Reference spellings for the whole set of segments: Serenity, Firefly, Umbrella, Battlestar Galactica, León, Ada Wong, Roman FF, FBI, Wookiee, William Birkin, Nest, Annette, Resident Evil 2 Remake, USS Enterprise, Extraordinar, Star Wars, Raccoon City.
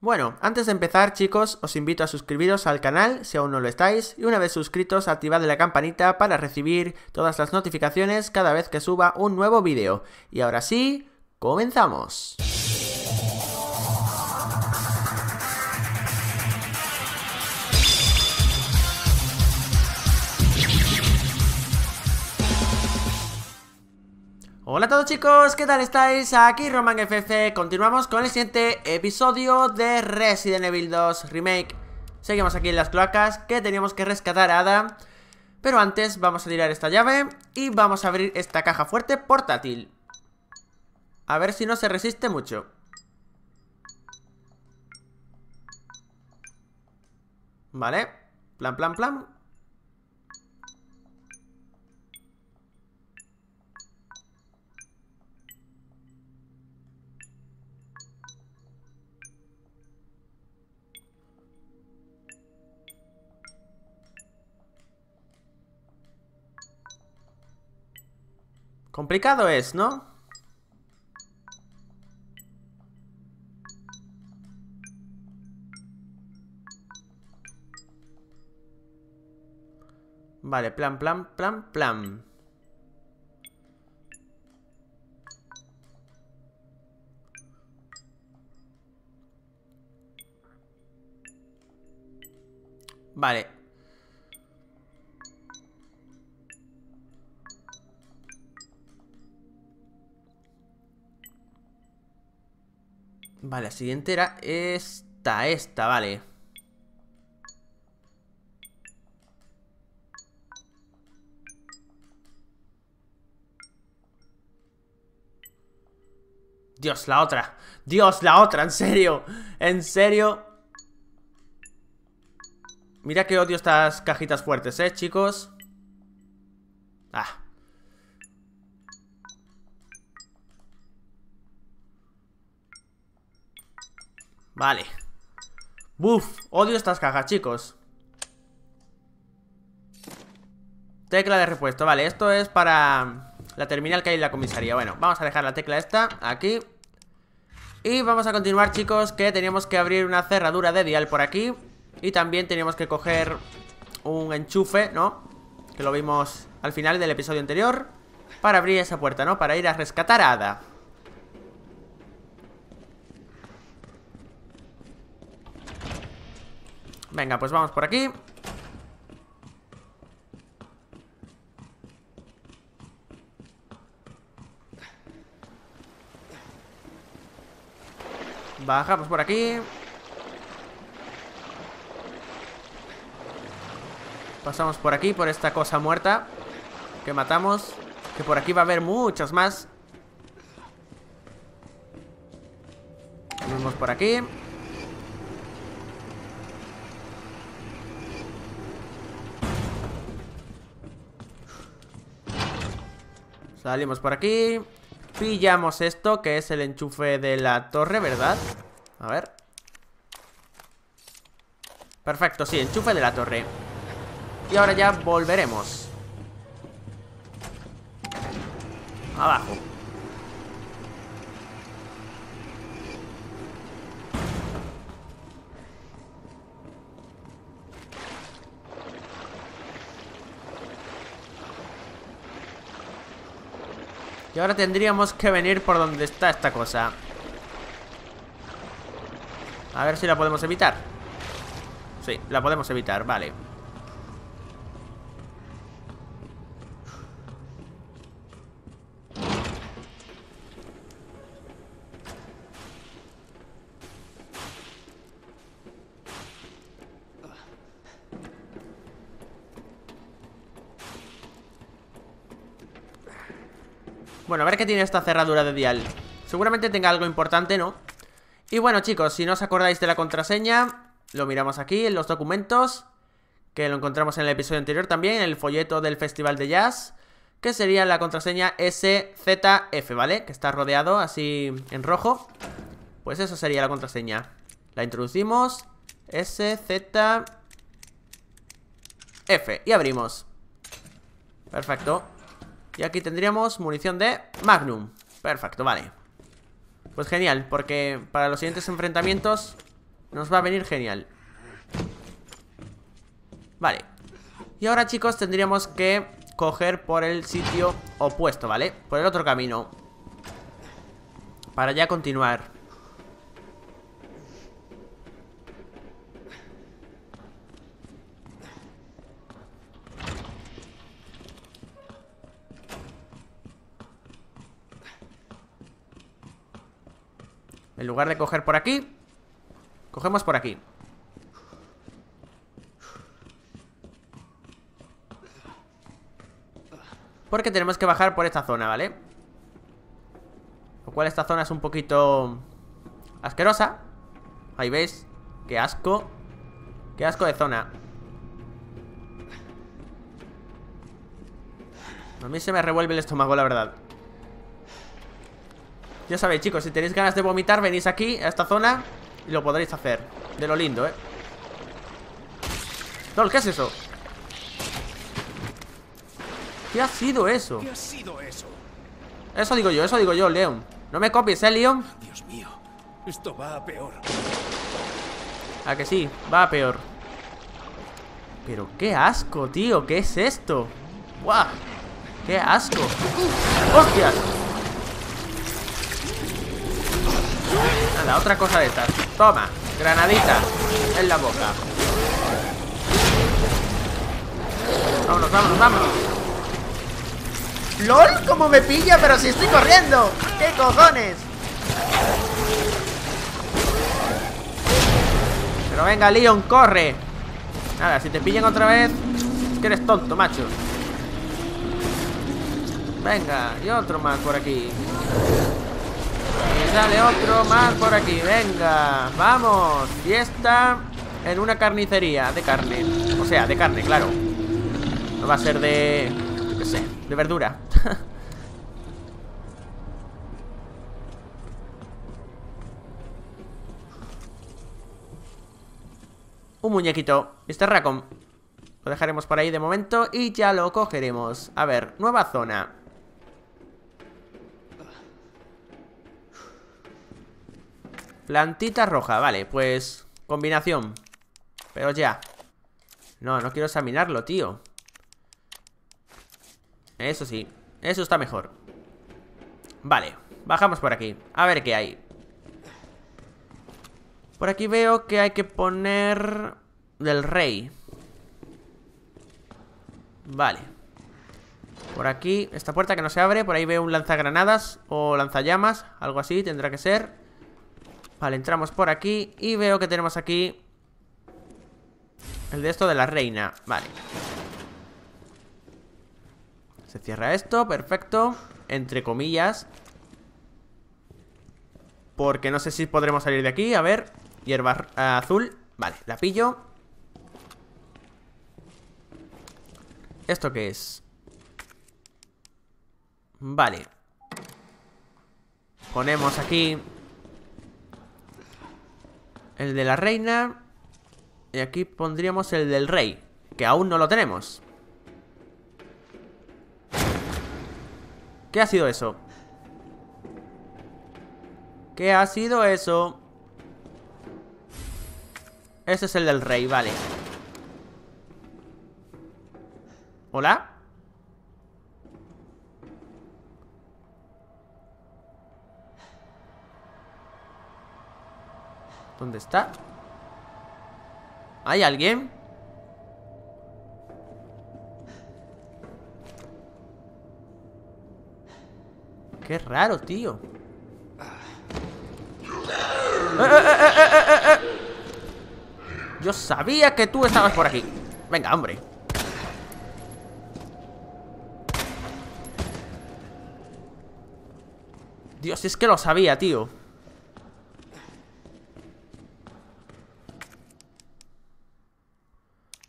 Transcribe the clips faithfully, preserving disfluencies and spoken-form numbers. Bueno, antes de empezar, chicos, os invito a suscribiros al canal si aún no lo estáis, y una vez suscritos activad la campanita para recibir todas las notificaciones cada vez que suba un nuevo vídeo. Y ahora sí, comenzamos. Hola a todos, chicos, ¿qué tal estáis? Aquí Roman F F, continuamos con el siguiente episodio de Resident Evil dos Remake. Seguimos aquí en las cloacas, que teníamos que rescatar a Ada. Pero antes vamos a tirar esta llave y vamos a abrir esta caja fuerte portátil. A ver si no se resiste mucho. Vale, plan, plan, plan. Complicado es, ¿no? Vale, plan, plan, plan, plan. Vale. Vale, la siguiente era esta, esta, vale. Dios, la otra. Dios, la otra, en serio. En serio. Mira que odio estas cajitas fuertes, eh, chicos. Ah. Vale. Buf, odio estas cajas, chicos. Tecla de repuesto, vale, esto es para la terminal que hay en la comisaría. Bueno, vamos a dejar la tecla esta aquí. Y vamos a continuar, chicos, que teníamos que abrir una cerradura de dial por aquí. Y también teníamos que coger un enchufe, ¿no? Que lo vimos al final del episodio anterior. Para abrir esa puerta, ¿no? Para ir a rescatar a Ada. Venga, pues vamos por aquí. Bajamos por aquí. Pasamos por aquí, por esta cosa muerta que matamos. Que por aquí va a haber muchas más. Vamos por aquí. Salimos por aquí. Pillamos esto, que es el enchufe de la torre, ¿verdad? A ver. Perfecto, sí, enchufe de la torre. Y ahora ya volveremos abajo. Y ahora tendríamos que venir por donde está esta cosa. A ver si la podemos evitar. Sí, la podemos evitar, vale. Bueno, a ver qué tiene esta cerradura de dial. Seguramente tenga algo importante, ¿no? Y bueno, chicos, si no os acordáis de la contraseña, lo miramos aquí en los documentos, que lo encontramos en el episodio anterior también, en el folleto del Festival de Jazz, que sería la contraseña S Z F, ¿vale? Que está rodeado así en rojo. Pues eso sería la contraseña. La introducimos, S Z F, y abrimos. Perfecto. Y aquí tendríamos munición de Magnum. Perfecto, vale. Pues genial, porque para los siguientes enfrentamientos Nos va a venir genial. Vale. Y ahora, chicos, tendríamos que coger por el sitio opuesto, ¿vale? Por el otro camino, para ya continuar. En lugar de coger por aquí, cogemos por aquí. Porque tenemos que bajar por esta zona, ¿vale? Lo cual esta zona es un poquito asquerosa. Ahí veis. Qué asco. Qué asco de zona. A mí se me revuelve el estómago, la verdad. Ya sabéis, chicos, si tenéis ganas de vomitar, venís aquí, a esta zona, y lo podréis hacer. De lo lindo, ¿eh? Dol, ¿qué es eso? ¿Qué ha sido eso? ¿Qué ha sido eso? Eso digo yo, eso digo yo, León. No me copies, ¿eh, León? Dios mío, esto va a peor. ¿A que sí? Va a peor. Pero qué asco, tío, ¿qué es esto? ¡Guau! ¡Qué asco! ¡Hostias! Nada, otra cosa de estas. Toma, granadita en la boca. Vámonos, vámonos, vámonos. ¡Lol! ¡Cómo me pilla! ¡Pero si estoy corriendo! ¡Qué cojones! Pero venga, León, corre. Nada, si te pillan otra vez, es que eres tonto, macho. Venga, y otro más por aquí. Y sale otro más por aquí. Venga, vamos. Fiesta en una carnicería de carne. O sea, de carne, claro. No va a ser de... yo qué sé, de verdura. Un muñequito, mister Raccoon. Lo dejaremos por ahí de momento y ya lo cogeremos. A ver, nueva zona. Plantita roja, vale, pues combinación. Pero ya. No, no quiero examinarlo, tío. Eso sí, eso está mejor. Vale, bajamos por aquí. A ver qué hay. Por aquí veo que hay que poner del rey. Vale. Por aquí, esta puerta que no se abre. Por ahí veo un lanzagranadas o lanzallamas. Algo así tendrá que ser. Vale, entramos por aquí y veo que tenemos aquí el de esto de la reina. Vale. Se cierra esto, perfecto. Entre comillas. Porque no sé si podremos salir de aquí. A ver, hierba azul. Vale, la pillo. ¿Esto qué es? Vale. Ponemos aquí el de la reina. Y aquí pondríamos el del rey, que aún no lo tenemos. ¿Qué ha sido eso? ¿Qué ha sido eso? Ese es el del rey, vale. ¿Hola? ¿Dónde está? ¿Hay alguien? Qué raro, tío. ¡Eh, eh, eh, eh, eh, eh! Yo sabía que tú estabas por aquí. Venga, hombre. Dios, es que lo sabía, tío.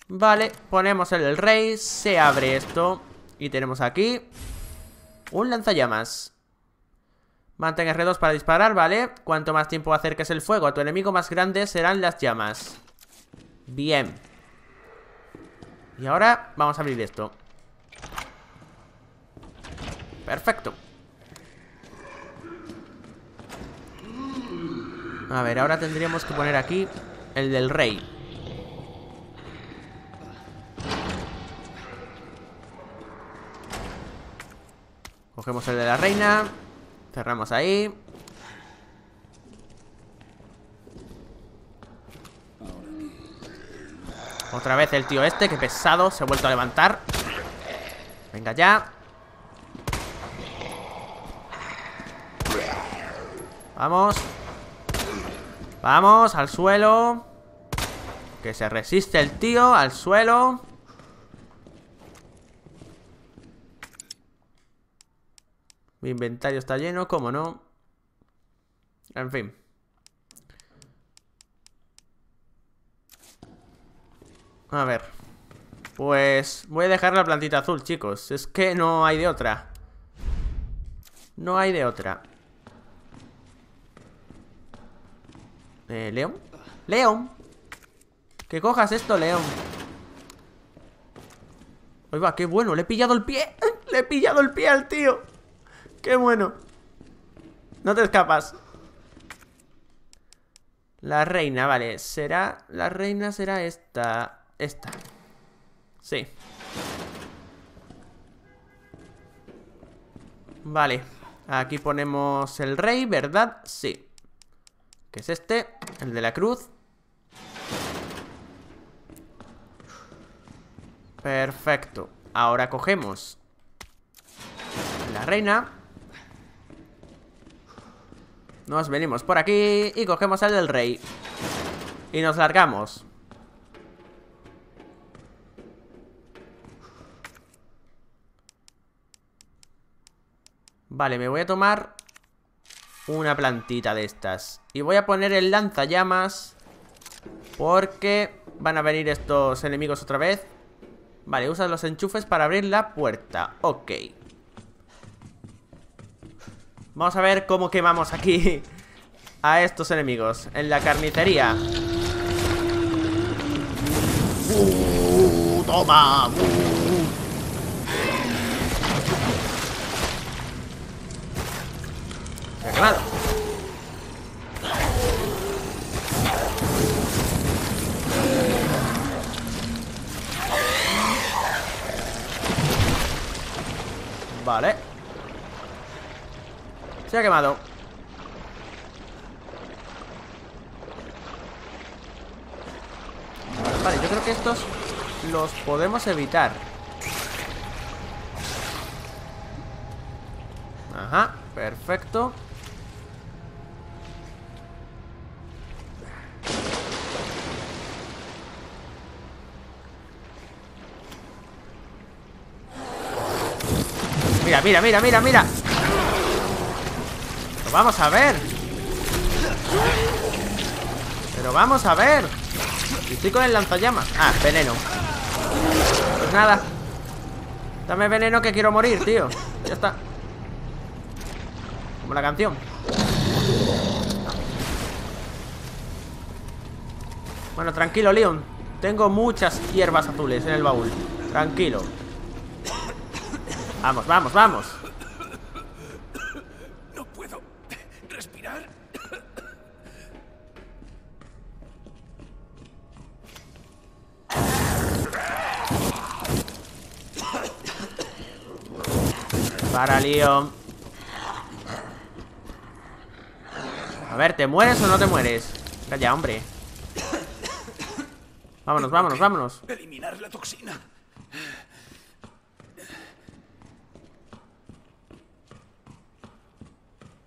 Vale, ponemos el del rey. Se abre esto. Y tenemos aquí un lanzallamas. Mantén erre dos para disparar, ¿vale? Cuanto más tiempo acerques el fuego a tu enemigo, más grandes serán las llamas. Bien. Y ahora vamos a abrir esto. Perfecto. A ver, ahora tendríamos que poner aquí el del rey. Cogemos el de la reina. Cerramos ahí. Otra vez el tío este, que pesado. Se ha vuelto a levantar. Venga ya. Vamos. Vamos, al suelo. Que se resiste el tío. Al suelo. Mi inventario está lleno, ¿cómo no? En fin. A ver. Pues voy a dejar la plantita azul, chicos. Es que no hay de otra. No hay de otra. Eh, León. León. Que cojas esto, León. Oiga, qué bueno. Le he pillado el pie. Le he pillado el pie al tío. ¡Qué bueno! No te escapas. La reina, vale. Será... La reina será esta. Esta. Sí. Vale. Aquí ponemos el rey, ¿verdad? Sí. Que es este. El de la cruz. Perfecto. Ahora cogemos la reina. Nos venimos por aquí y cogemos al del rey. Y nos largamos. Vale, me voy a tomar una plantita de estas. Y voy a poner el lanzallamas, porque van a venir estos enemigos otra vez. Vale, usa los enchufes para abrir la puerta. Ok. Vamos a ver cómo quemamos aquí a estos enemigos en la carnicería. Uh, ¡Toma! Uh. Se ha quemado. Vale. Se ha quemado. Vale, yo creo que estos los podemos evitar. Ajá, perfecto. Mira, mira, mira, mira, mira. Vamos a ver. Pero vamos a ver. Estoy con el lanzallamas. Ah, veneno. Pues nada. Dame veneno que quiero morir, tío. Ya está. Como la canción. Bueno, tranquilo, León. Tengo muchas hierbas azules en el baúl. Tranquilo. Vamos, vamos, vamos. Para, León. A ver, ¿te mueres o no te mueres? Calla, hombre. Vámonos, vámonos, vámonos. Eliminar la toxina.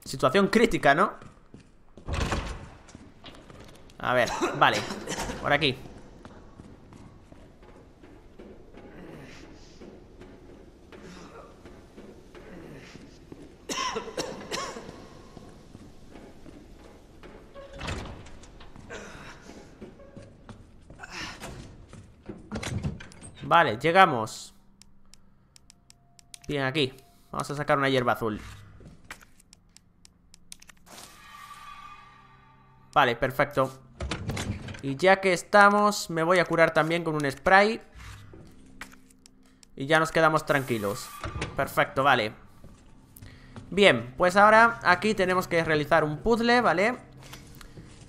Situación crítica, ¿no? A ver, vale. Por aquí. Vale, llegamos. Bien, aquí. Vamos a sacar una hierba azul. Vale, perfecto. Y ya que estamos, me voy a curar también con un spray. Y ya nos quedamos tranquilos. Perfecto, vale. Bien, pues ahora aquí tenemos que realizar un puzzle, ¿vale?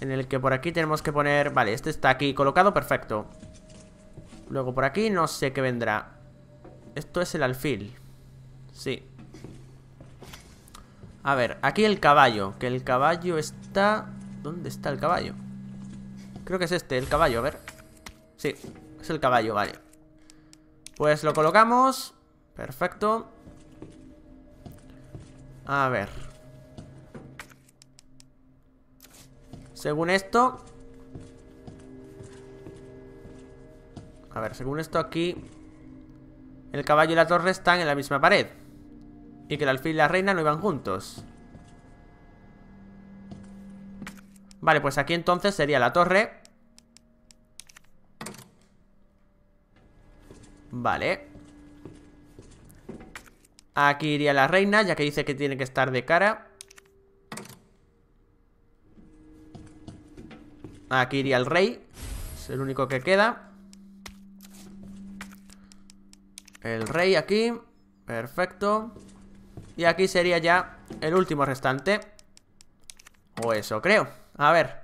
en el que por aquí tenemos que poner... Vale, este está aquí colocado, perfecto. Luego por aquí no sé qué vendrá. Esto es el alfil. Sí. A ver, aquí el caballo. Que el caballo está... ¿Dónde está el caballo? Creo que es este, el caballo, a ver. Sí, es el caballo, vale. Pues lo colocamos. Perfecto. A ver. Según esto... A ver, según esto aquí... El caballo y la torre están en la misma pared. Y que el alfil y la reina no iban juntos. Vale, pues aquí entonces sería la torre. Vale. Aquí iría la reina, ya que dice que tiene que estar de cara. Aquí iría el rey. Es el único que queda. El rey aquí. Perfecto. Y aquí sería ya el último restante. O eso creo. A ver.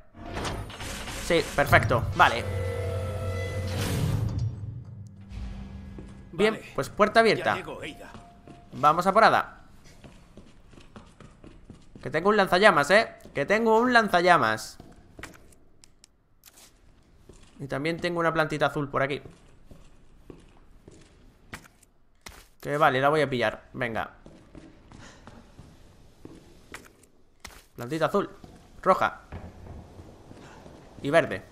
Sí, perfecto. Vale. Bien, pues puerta abierta. Vamos a por Ada. Que tengo un lanzallamas, eh. Que tengo un lanzallamas. Y también tengo una plantita azul por aquí. Que vale, la voy a pillar. Venga. Plantita azul. Roja. Y verde.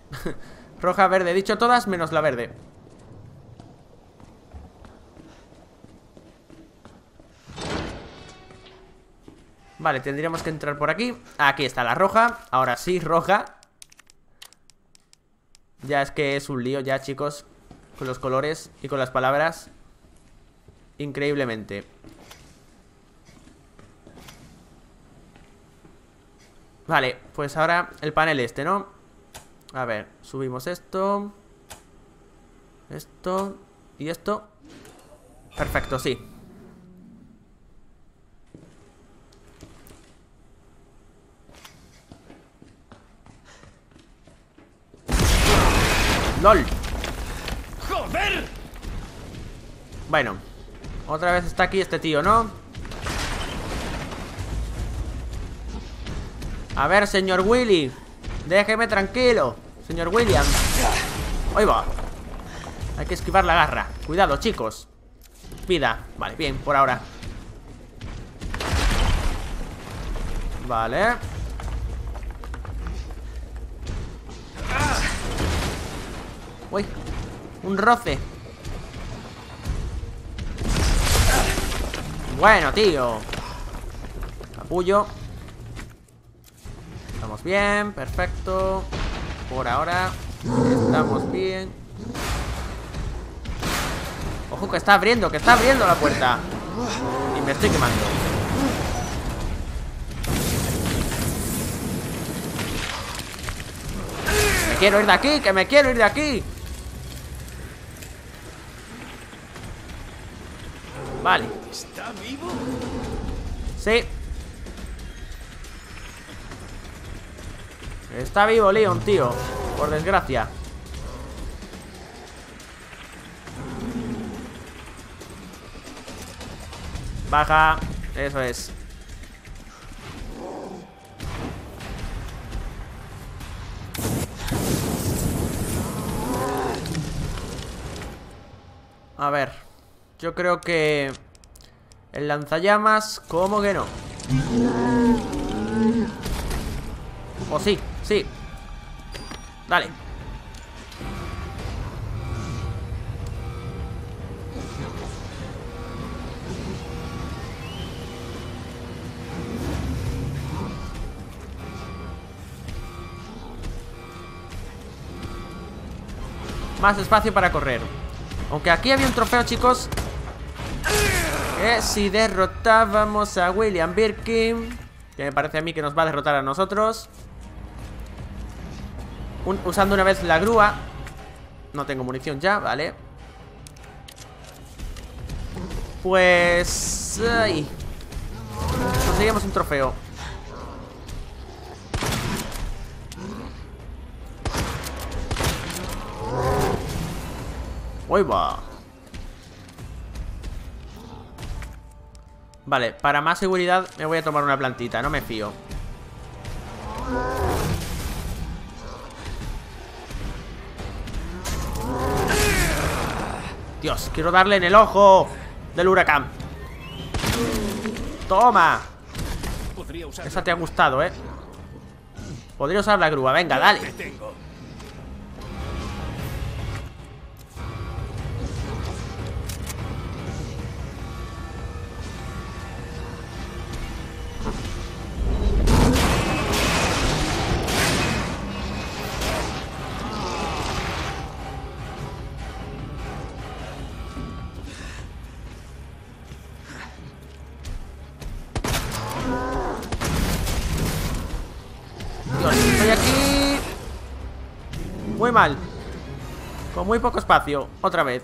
Roja, verde. He dicho todas menos la verde. Vale, tendríamos que entrar por aquí. Aquí está la roja. Ahora sí, roja. Ya es que es un lío ya, chicos. Con los colores y con las palabras. Increíblemente. Vale, pues ahora el panel este, ¿no? A ver, subimos esto. Esto. Y esto. Perfecto, sí. ¡Lol! ¡Joder! Bueno. Otra vez está aquí este tío, ¿no? A ver, señor Willy. Déjeme tranquilo, señor William. Ahí va. Hay que esquivar la garra. Cuidado, chicos. Vida. Vale, bien, por ahora. Vale. Uy, un roce. Bueno, tío. Capullo. Estamos bien, perfecto. Por ahora estamos bien. Ojo que está abriendo, que está abriendo la puerta. Y me estoy quemando. Me quiero ir de aquí, que me quiero ir de aquí. Vale. ¿Está vivo? Sí. Está vivo León, tío. Por desgracia. Baja. Eso es. A ver. Yo creo que... El lanzallamas... ¿Cómo que no? O sí, sí. Dale. Más espacio para correr. Aunque aquí había un trofeo, chicos... Que si derrotábamos a William Birkin, que me parece a mí que nos va a derrotar a nosotros un, usando una vez la grúa. No tengo munición ya, vale. Pues... Ay. Conseguimos un trofeo. ¡Ahí va! Vale, para más seguridad me voy a tomar una plantita, no me fío. Dios, quiero darle en el ojo del huracán. ¡Toma! Esa te ha gustado, ¿eh? Podría usar la grúa, venga, dale. Muy mal. Con muy poco espacio. Otra vez.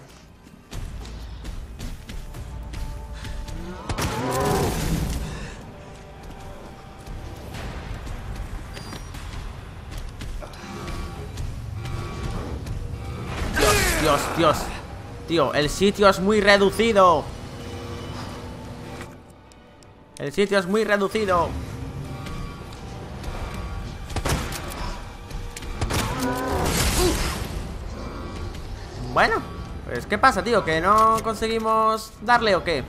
Dios, Dios, Dios. Tío, el sitio es muy reducido. El sitio es muy reducido. Bueno, pues ¿qué pasa, tío? ¿Que no conseguimos darle o qué?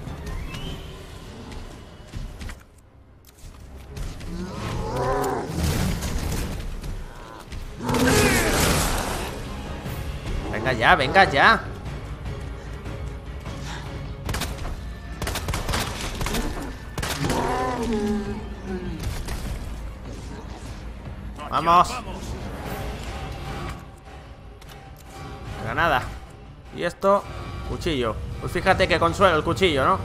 Venga ya, venga ya. Vamos. Granada. Y esto, cuchillo. Pues fíjate que consuelo el cuchillo, ¿no?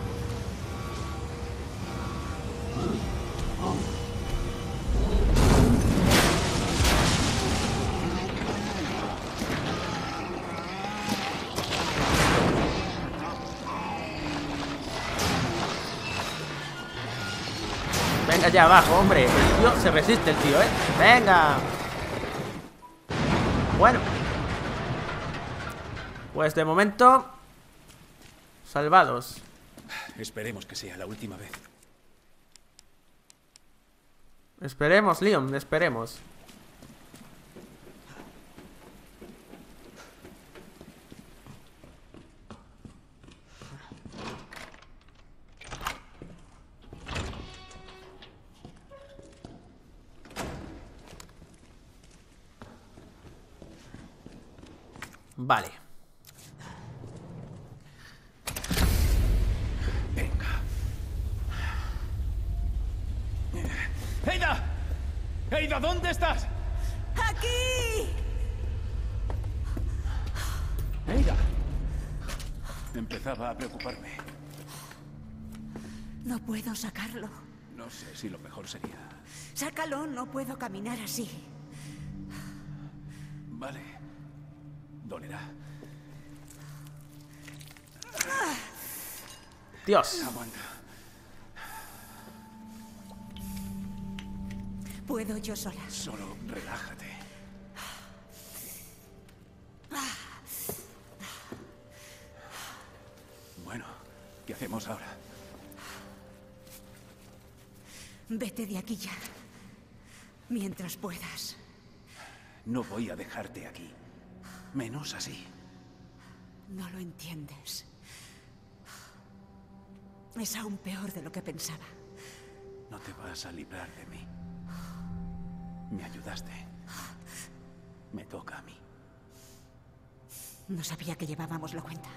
Venga ya abajo, hombre. El tío se resiste, el tío, ¿eh? Venga. Bueno. Pues de momento, salvados. Esperemos que sea la última vez. Esperemos, León, esperemos. Vale. ¡Ada! ¡Ada, ¿dónde estás? ¡Aquí! ¡Ada! Empezaba a preocuparme. No puedo sacarlo. No sé si lo mejor sería... Sácalo, no puedo caminar así. Vale. Dolerá. Dios. Aguanta. Puedo yo sola. Solo relájate. Bueno, ¿qué hacemos ahora? Vete de aquí ya. Mientras puedas. No voy a dejarte aquí. Menos así. No lo entiendes. Es aún peor de lo que pensaba. No te vas a librar de mí. Me ayudaste. Me toca a mí. No sabía que llevábamos la cuenta.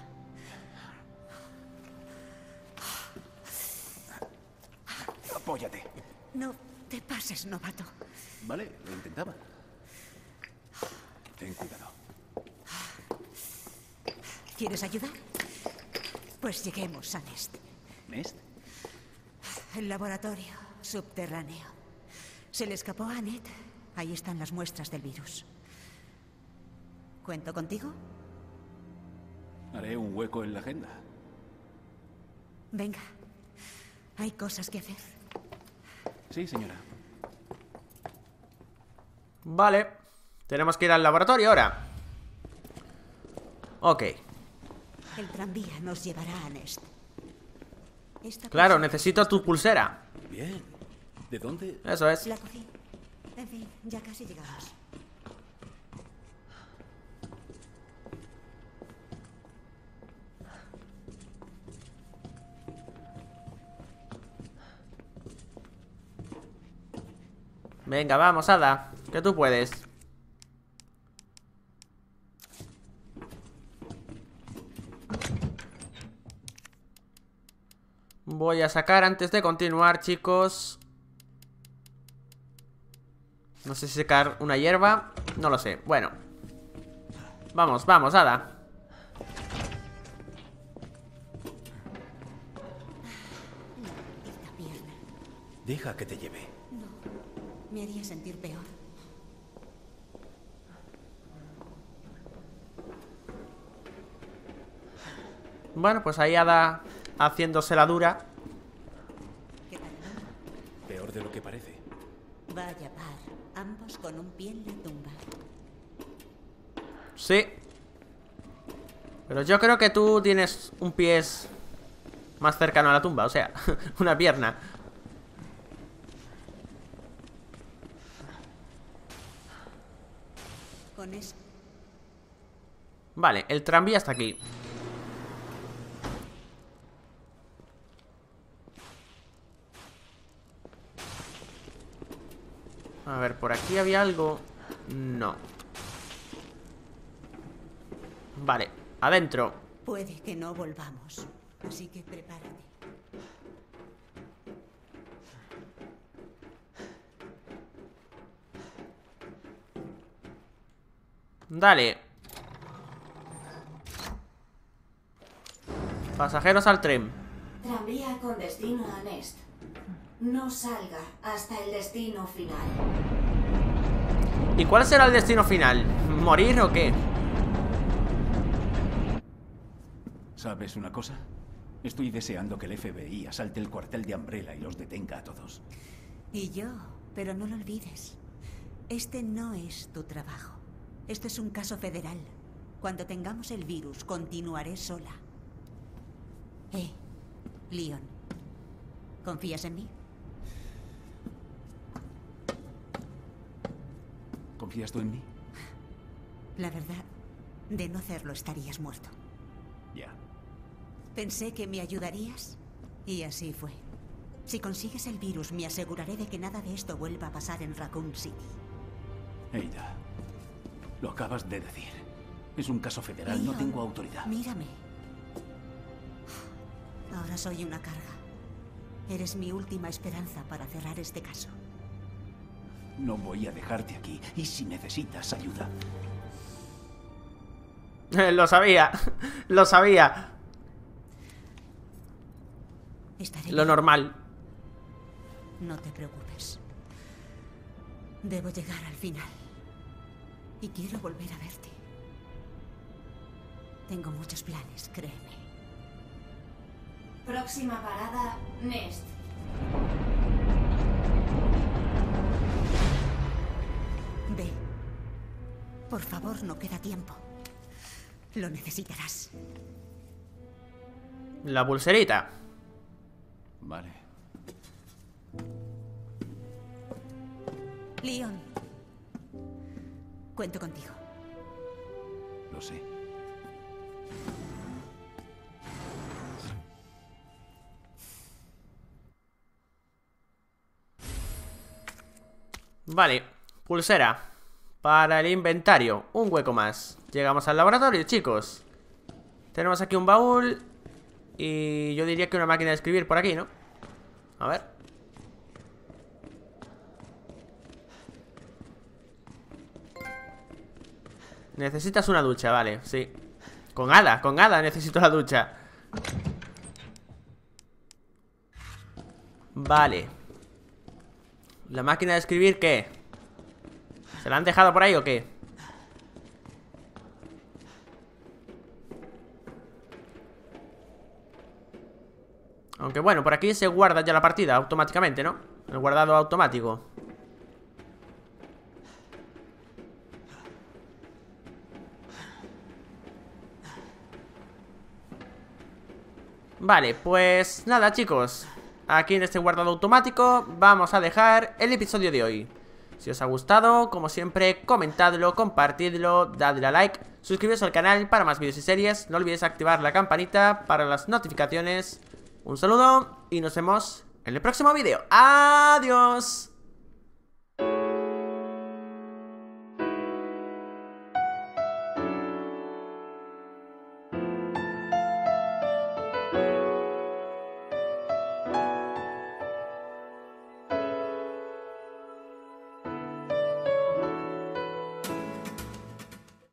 Apóyate. No te pases, novato. Vale, lo intentaba. Ten cuidado. ¿Quieres ayuda? Pues lleguemos a Nest. ¿Nest? El laboratorio subterráneo. Se le escapó a Annette. Ahí están las muestras del virus. ¿Cuento contigo? Haré un hueco en la agenda. Venga. Hay cosas que hacer. Sí, señora. Vale. Tenemos que ir al laboratorio ahora. Ok. El tranvía nos llevará a Nest. Esta claro, necesito tu pulsera. Bien. ¿De dónde? Eso es. La cogí. En fin, ya casi llegamos. Venga, vamos, Ada, que tú puedes. Voy a sacar antes de continuar, chicos. No sé si sacar una hierba. No lo sé, bueno. Vamos, vamos, Ada. Deja que te lleve. Me haría sentir peor. Bueno, pues ahí Ada haciéndose la dura. ¿Qué tal? Peor de lo que parece. Vaya par, ambos con un pie en la tumba. Sí. Pero yo creo que tú tienes un pie más cercano a la tumba, o sea, una pierna. Vale, el tranvía está aquí. A ver, por aquí había algo. No. Vale, adentro. Puede que no volvamos, así que prepárate. Dale. Pasajeros al tren. Tranvía con destino a Nest. No salga hasta el destino final. ¿Y cuál será el destino final? ¿Morir o qué? ¿Sabes una cosa? Estoy deseando que el F B I asalte el cuartel de Umbrella y los detenga a todos. Y yo, pero no lo olvides. Este no es tu trabajo. Esto es un caso federal. Cuando tengamos el virus, continuaré sola. Eh, León, ¿confías en mí? ¿Confías tú en mí? La verdad, de no hacerlo estarías muerto. Ya. Pensé que me ayudarías y así fue. Si consigues el virus, me aseguraré de que nada de esto vuelva a pasar en Raccoon City. Ada. Lo acabas de decir. Es un caso federal, León, no tengo autoridad. Mírame. Ahora soy una carga. Eres mi última esperanza para cerrar este caso. No voy a dejarte aquí. Y si necesitas ayuda... Lo sabía. Lo sabía. Estaré lo bien. Normal. No te preocupes. Debo llegar al final. Y quiero volver a verte. Tengo muchos planes, créeme. Próxima parada, Nest. Ve. Por favor, no queda tiempo. Lo necesitarás. La pulserita. Vale. León. Cuento contigo. Lo sé. Vale, pulsera. Para el inventario, un hueco más. Llegamos al laboratorio, chicos. Tenemos aquí un baúl. Y yo diría que una máquina de escribir por aquí, ¿no? A ver. Necesitas una ducha, vale, sí. Con Ada, con Ada necesito la ducha. Vale. ¿La máquina de escribir qué? ¿Se la han dejado por ahí o qué? Aunque bueno, por aquí se guarda ya la partida automáticamente, ¿no? El guardado automático. Vale, pues nada, chicos, aquí en este guardado automático vamos a dejar el episodio de hoy. Si os ha gustado, como siempre, comentadlo, compartidlo, dadle a like, suscribiros al canal para más vídeos y series, no olvidéis activar la campanita para las notificaciones. Un saludo y nos vemos en el próximo vídeo. ¡Adiós!